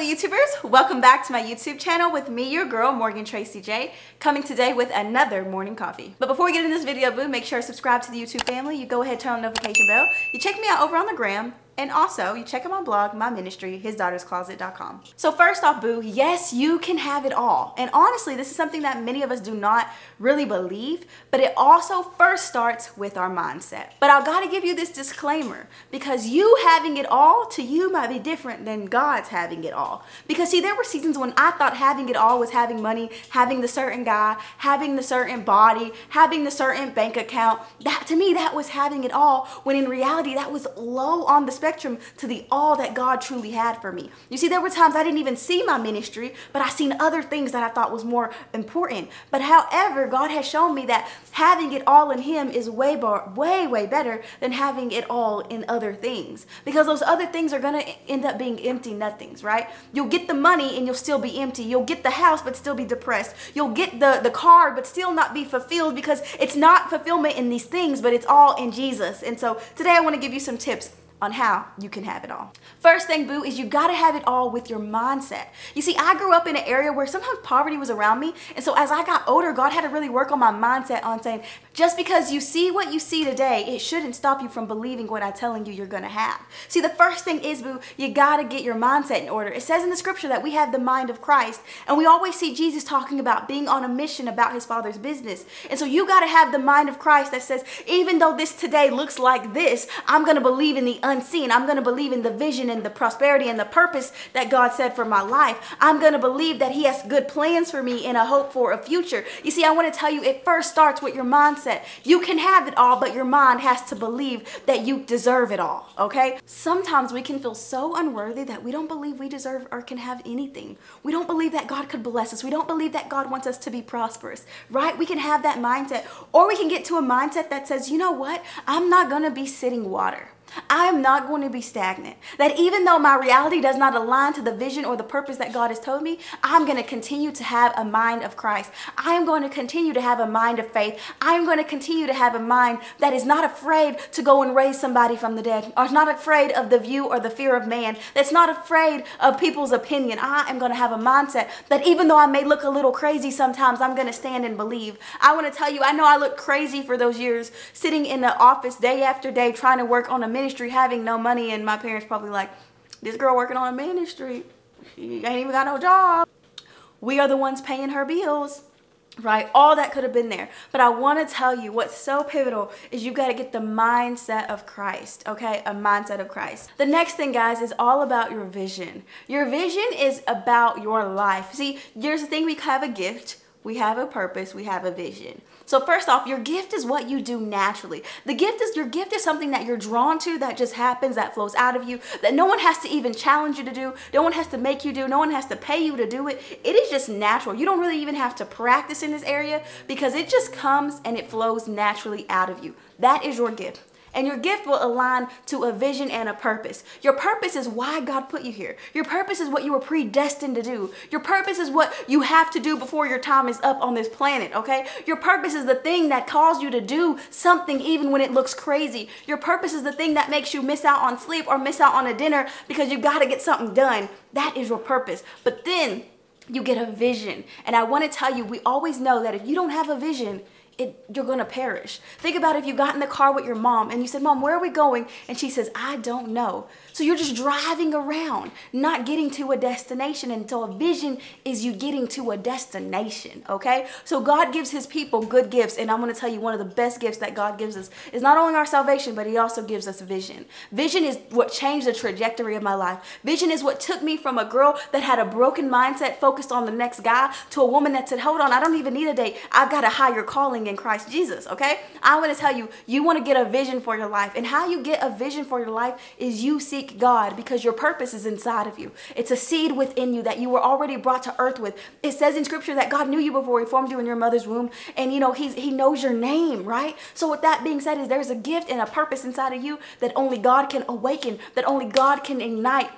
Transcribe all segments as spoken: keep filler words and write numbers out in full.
YouTubers, welcome back to my YouTube channel with me, your girl, Morgan Tracy J, coming today with another morning coffee. But before we get into this video, boo, make sure to subscribe to the YouTube family. You go ahead, turn on the notification bell. You check me out over on the gram. And also, you check out my blog, my ministry, his daughters closet dot com. So first off, boo, yes, you can have it all. And honestly, this is something that many of us do not really believe, but it also first starts with our mindset. But I've got to give you this disclaimer, because you having it all to you might be different than God's having it all. Because see, there were seasons when I thought having it all was having money, having the certain guy, having the certain body, having the certain bank account. That, to me, that was having it all, when in reality, that was low on the spectrum. To the all that God truly had for me. You see, there were times I didn't even see my ministry, but I seen other things that I thought was more important. But however, God has shown me that having it all in Him is way, bar, way, way better than having it all in other things, because those other things are gonna end up being empty nothings, right? You'll get the money and you'll still be empty. You'll get the house, but still be depressed. You'll get the, the car, but still not be fulfilled, because it's not fulfillment in these things, but it's all in Jesus. And so today I wanna give you some tips on how you can have it all. First thing, boo, is you gotta have it all with your mindset. You see, I grew up in an area where sometimes poverty was around me, and so as I got older, God had to really work on my mindset on saying, just because you see what you see today, it shouldn't stop you from believing what I'm telling you you're gonna have. See, the first thing is, boo, you gotta get your mindset in order. It says in the scripture that we have the mind of Christ, and we always see Jesus talking about being on a mission about His Father's business. And so you gotta have the mind of Christ that says, even though this today looks like this, I'm gonna believe in the unseen. I'm going to believe in the vision and the prosperity and the purpose that God said for my life. I'm going to believe that He has good plans for me and a hope for a future. You see, I want to tell you, it first starts with your mindset. You can have it all, but your mind has to believe that you deserve it all, okay? Sometimes we can feel so unworthy that we don't believe we deserve or can have anything. We don't believe that God could bless us. We don't believe that God wants us to be prosperous, right? We can have that mindset, or we can get to a mindset that says, you know what? I'm not going to be sitting water. I am not going to be stagnant. That even though my reality does not align to the vision or the purpose that God has told me, I'm going to continue to have a mind of Christ. I am going to continue to have a mind of faith. I am going to continue to have a mind that is not afraid to go and raise somebody from the dead, or is not afraid of the view or the fear of man, that's not afraid of people's opinion. I am going to have a mindset that even though I may look a little crazy sometimes, I'm going to stand and believe. I want to tell you, I know I looked crazy for those years, sitting in the office day after day, trying to work on a ministry, having no money, and my parents probably like, this girl working on a ministry, she ain't even got no job. We are the ones paying her bills, right? All that could have been there. But I want to tell you, what's so pivotal is you got to get the mindset of Christ, okay? A mindset of Christ. The next thing, guys, is all about your vision. Your vision is about your life. See, here's the thing, we have a gift, we have a purpose, we have a vision. So first off, your gift is what you do naturally. The gift is, your gift is something that you're drawn to, that just happens, that flows out of you, that no one has to even challenge you to do, no one has to make you do, no one has to pay you to do it. It is just natural. You don't really even have to practice in this area, because it just comes and it flows naturally out of you. That is your gift. And your gift will align to a vision and a purpose. Your purpose is why God put you here. Your purpose is what you were predestined to do. Your purpose is what you have to do before your time is up on this planet, okay? Your purpose is the thing that calls you to do something even when it looks crazy. Your purpose is the thing that makes you miss out on sleep or miss out on a dinner because you gotta get something done. That is your purpose. But then you get a vision. And I wanna tell you, we always know that if you don't have a vision, It, you're gonna perish. Think about if you got in the car with your mom and you said, Mom, where are we going? And she says, I don't know. So you're just driving around, not getting to a destination. And so a vision is you getting to a destination, okay? So God gives His people good gifts. And I'm gonna tell you, one of the best gifts that God gives us is not only our salvation, but He also gives us vision. Vision is what changed the trajectory of my life. Vision is what took me from a girl that had a broken mindset focused on the next guy to a woman that said, hold on, I don't even need a date. I've got a higher calling in Christ Jesus, okay? I want to tell you, you want to get a vision for your life. And how you get a vision for your life is you seek God, because your purpose is inside of you. It's a seed within you that you were already brought to earth with. It says in scripture that God knew you before He formed you in your mother's womb. And you know, he's, He knows your name, right? So with that being said, is there's a gift and a purpose inside of you that only God can awaken, that only God can ignite.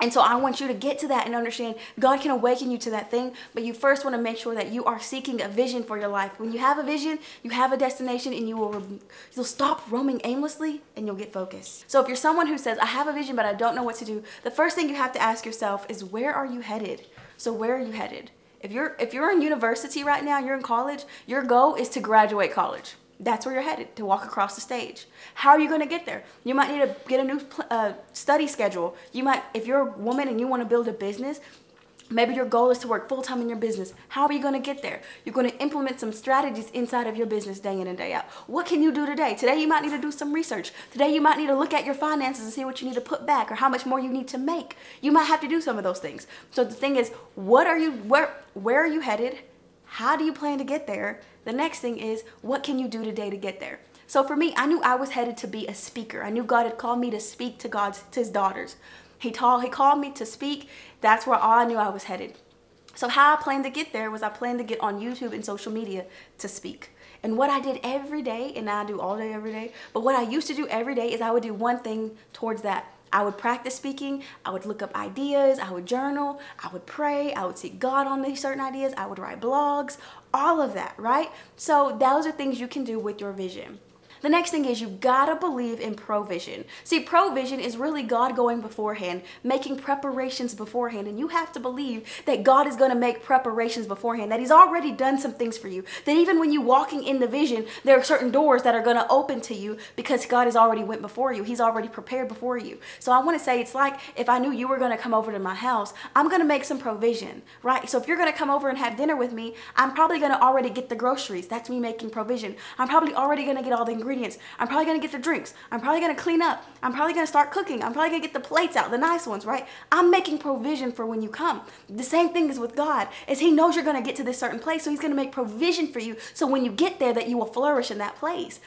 And so I want you to get to that and understand God can awaken you to that thing, but you first want to make sure that you are seeking a vision for your life. When you have a vision, you have a destination, and you will you'll stop roaming aimlessly and you'll get focused. So if you're someone who says, I have a vision, but I don't know what to do, the first thing you have to ask yourself is, where are you headed? So where are you headed? If you're, if you're in university right now, you're in college, your goal is to graduate college. That's where you're headed, to walk across the stage. How are you going to get there? You might need to get a new uh, study schedule. You might, if you're a woman and you want to build a business, maybe your goal is to work full-time in your business. How are you going to get there? You're going to implement some strategies inside of your business day in and day out. What can you do today? Today you might need to do some research. Today you might need to look at your finances and see what you need to put back or how much more you need to make. You might have to do some of those things. So the thing is, what are you, where, where are you headed? How do you plan to get there? The next thing is, what can you do today to get there? So for me, I knew I was headed to be a speaker. I knew God had called me to speak to God's, to his daughters. He, told, he called me to speak. That's where all I knew I was headed. So how I planned to get there was I planned to get on YouTube and social media to speak. And what I did every day, and now I do all day every day, but what I used to do every day is I would do one thing towards that. I would practice speaking, I would look up ideas, I would journal, I would pray, I would seek God on these certain ideas, I would write blogs, all of that, right? So those are things you can do with your vision. The next thing is, you gotta believe in provision. See, provision is really God going beforehand, making preparations beforehand, and you have to believe that God is gonna make preparations beforehand, that he's already done some things for you, that even when you're walking in the vision, there are certain doors that are gonna open to you because God has already went before you. He's already prepared before you. So I wanna say, it's like if I knew you were gonna come over to my house, I'm gonna make some provision, right? So if you're gonna come over and have dinner with me, I'm probably gonna already get the groceries. That's me making provision. I'm probably already gonna get all the ingredients. Ingredients. I'm probably gonna get the drinks. I'm probably gonna clean up. I'm probably gonna start cooking. I'm probably gonna get the plates out, the nice ones, right? I'm making provision for when you come. The same thing is with God, is he knows you're gonna get to this certain place, so he's gonna make provision for you so when you get there that you will flourish in that place.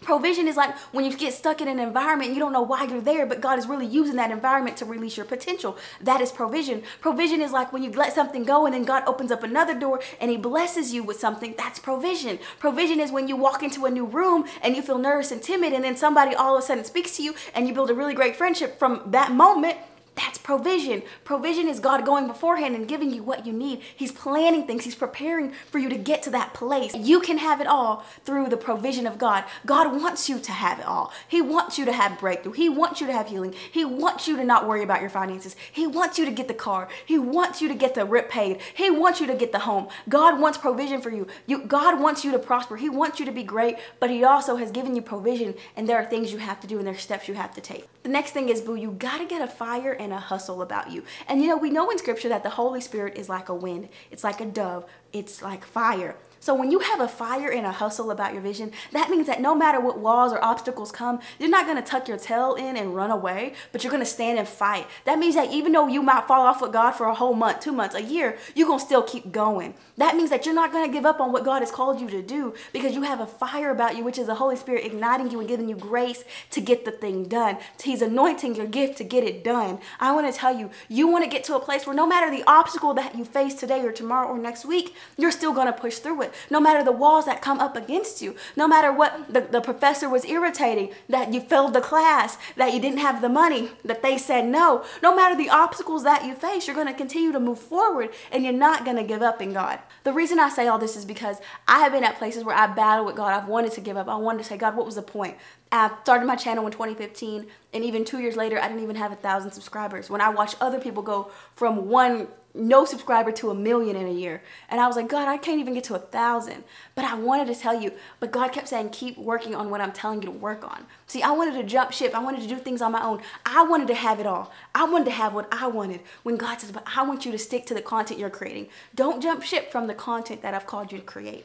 Provision is like when you get stuck in an environment and you don't know why you're there, but God is really using that environment to release your potential. That is provision. Provision is like when you let something go and then God opens up another door and he blesses you with something. That's provision. Provision is when you walk into a new room and you feel nervous and timid, and then somebody all of a sudden speaks to you and you build a really great friendship from that moment. That's provision. Provision is God going beforehand and giving you what you need. He's planning things. He's preparing for you to get to that place. You can have it all through the provision of God. God wants you to have it all. He wants you to have breakthrough. He wants you to have healing. He wants you to not worry about your finances. He wants you to get the car. He wants you to get the rent paid. He wants you to get the home. God wants provision for you. You God wants you to prosper. He wants you to be great, but he also has given you provision, and there are things you have to do and there are steps you have to take. The next thing is, boo, you gotta get a fire and a hustle about you. And you know, we know in scripture that the Holy Spirit is like a wind, it's like a dove, it's like fire. So when you have a fire and a hustle about your vision, that means that no matter what walls or obstacles come, you're not gonna tuck your tail in and run away, but you're gonna stand and fight. That means that even though you might fall off with God for a whole month, two months, a year, you're gonna still keep going. That means that you're not gonna give up on what God has called you to do because you have a fire about you, which is the Holy Spirit igniting you and giving you grace to get the thing done. He's anointing your gift to get it done. I wanna tell you, you wanna get to a place where no matter the obstacle that you face today or tomorrow or next week, you're still gonna push through it. No matter the walls that come up against you, no matter what the, the professor was irritating, that you failed the class, that you didn't have the money, that they said no, no matter the obstacles that you face, you're going to continue to move forward and you're not going to give up in God. The reason I say all this is because I have been at places where I battled with God. I've wanted to give up. I wanted to say, God, what was the point? I started my channel in twenty fifteen, and even two years later, I didn't even have a thousand subscribers. When I watched other people go from one no subscriber to a million in a year. And I was like, God, I can't even get to a thousand. But I wanted to tell you, but God kept saying, keep working on what I'm telling you to work on. See, I wanted to jump ship. I wanted to do things on my own. I wanted to have it all. I wanted to have what I wanted. When God says, but I want you to stick to the content you're creating. Don't jump ship from the content that I've called you to create.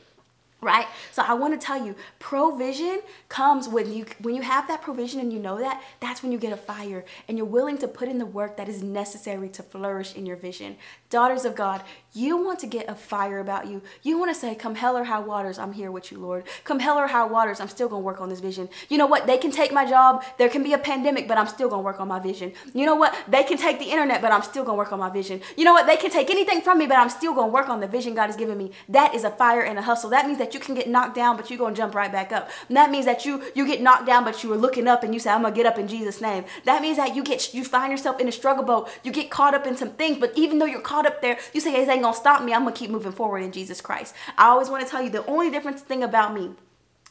Right? So I want to tell you, provision comes when you when you have that provision and you know that, that's when you get a fire and you're willing to put in the work that is necessary to flourish in your vision. Daughters of God, you want to get a fire about you. You want to say, come hell or high waters, I'm here with you, Lord. Come hell or high waters, I'm still going to work on this vision. You know what? They can take my job. There can be a pandemic, but I'm still going to work on my vision. You know what? They can take the internet, but I'm still going to work on my vision. You know what? They can take anything from me, but I'm still going to work on the vision God has given me. That is a fire and a hustle. That means that that you can get knocked down, but you're going to jump right back up. And that means that you, you get knocked down, but you were looking up and you say, I'm going to get up in Jesus' name. That means that you get, you find yourself in a struggle boat. You get caught up in some things, but even though you're caught up there, you say, hey, this ain't going to stop me. I'm going to keep moving forward in Jesus Christ. I always want to tell you the only different thing about me,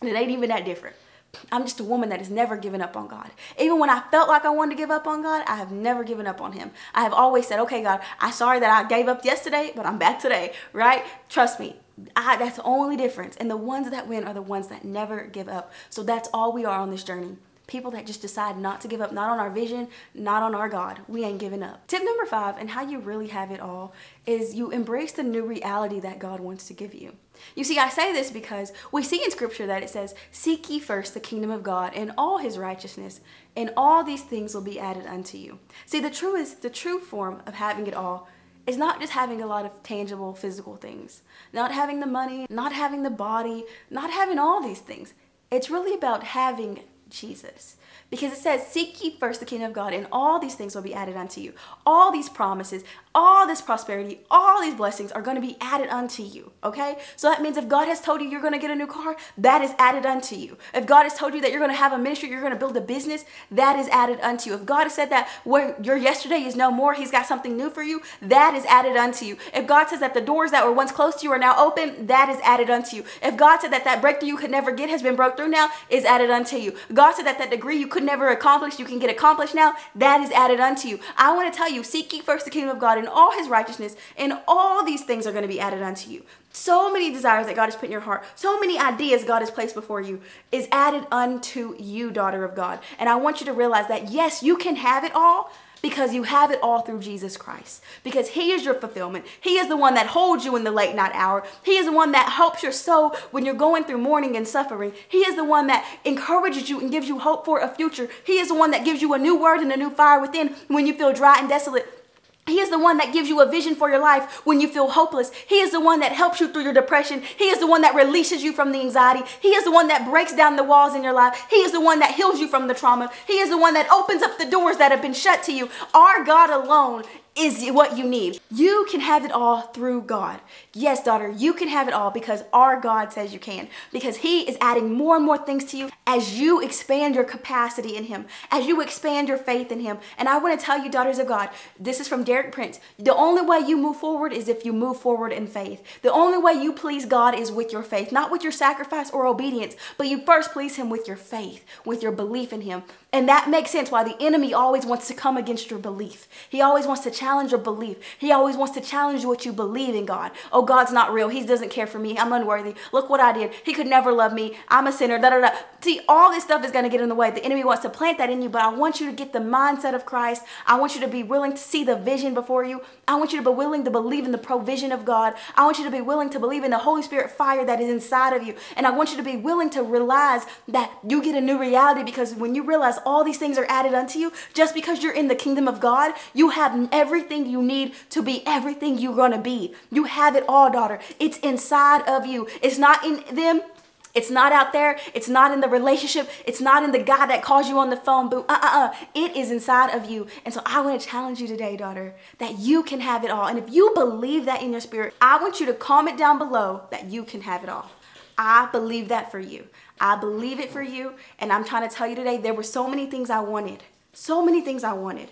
and it ain't even that different. I'm just a woman that has never given up on God. Even when I felt like I wanted to give up on God, I have never given up on him. I have always said, okay, God, I'm sorry that I gave up yesterday, but I'm back today, right? Trust me. I, that's the only difference. And the ones that win are the ones that never give up. So that's all we are on this journey. People that just decide not to give up, not on our vision, not on our God. We ain't giving up. Tip number five, and how you really have it all, is you embrace the new reality that God wants to give you. You see, I say this because we see in scripture that it says, seek ye first the kingdom of God and all his righteousness, and all these things will be added unto you. See, the true is the true form of having it all. It's not just having a lot of tangible physical things, not having the money, not having the body, not having all these things. It's really about having Jesus. Because it says, seek ye first the kingdom of God and all these things will be added unto you. All these promises, all this prosperity, all these blessings are going to be added unto you. Okay? So that means if God has told you you're going to get a new car, that is added unto you. If God has told you that you're going to have a ministry, you're going to build a business, that is added unto you. If God has said that where your yesterday is no more, he's got something new for you, that is added unto you. If God says that the doors that were once closed to you are now open, that is added unto you. If God said that that breakthrough you could never get has been broke through now, is added unto you. God said that that degree you could never accomplish, you can get accomplished now, that is added unto you. I want to tell you, seek ye first the kingdom of God and all his righteousness, and all these things are going to be added unto you. So many desires that God has put in your heart, so many ideas God has placed before you is added unto you, daughter of God. And I want you to realize that, yes, you can have it all, because you have it all through Jesus Christ. Because he is your fulfillment. He is the one that holds you in the late night hour. He is the one that helps your soul when you're going through mourning and suffering. He is the one that encourages you and gives you hope for a future. He is the one that gives you a new word and a new fire within when you feel dry and desolate. He is the one that gives you a vision for your life when you feel hopeless. He is the one that helps you through your depression. He is the one that releases you from the anxiety. He is the one that breaks down the walls in your life. He is the one that heals you from the trauma. He is the one that opens up the doors that have been shut to you. Our God alone is what you need. You can have it all through God. Yes, daughter, you can have it all because our God says you can. Because he is adding more and more things to you as you expand your capacity in him, as you expand your faith in him. And I want to tell you, daughters of God, this is from Derek Prince. The only way you move forward is if you move forward in faith. The only way you please God is with your faith, not with your sacrifice or obedience, but you first please him with your faith, with your belief in him. And that makes sense why the enemy always wants to come against your belief. He always wants to challenge your belief. He always wants to challenge what you believe in God. Oh, God's not real. He doesn't care for me. I'm unworthy. Look what I did. He could never love me. I'm a sinner. Da, da, da. See, all this stuff is going to get in the way. The enemy wants to plant that in you, but I want you to get the mindset of Christ. I want you to be willing to see the vision before you. I want you to be willing to believe in the provision of God. I want you to be willing to believe in the Holy Spirit fire that is inside of you. And I want you to be willing to realize that you get a new reality, because when you realize all these things are added unto you, just because you're in the kingdom of God, you have every Everything you need to be everything you're gonna be. You have it all, daughter. It's inside of you. It's not in them. It's not out there. It's not in the relationship. It's not in the guy that calls you on the phone. Boo. Uh-uh-uh. It is inside of you. And so I want to challenge you today, daughter, that you can have it all. And if you believe that in your spirit, I want you to comment down below that you can have it all. I believe that for you. I believe it for you. And I'm trying to tell you today, there were so many things I wanted. So many things I wanted.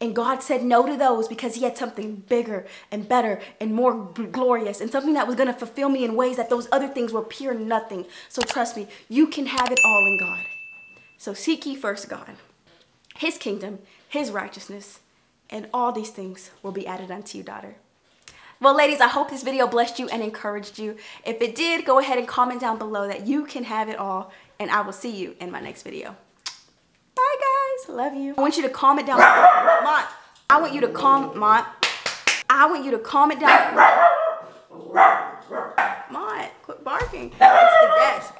And God said no to those because he had something bigger and better and more glorious, and something that was going to fulfill me in ways that those other things were pure nothing. So trust me, you can have it all in God. So seek ye first God, his kingdom, his righteousness, and all these things will be added unto you, daughter. Well, ladies, I hope this video blessed you and encouraged you. If it did, go ahead and comment down below that you can have it all, and I will see you in my next video. Love you. I want you to comment down. Mont, I want you to comment. Mont, I want you to comment down. Mont, quit barking. It's the best.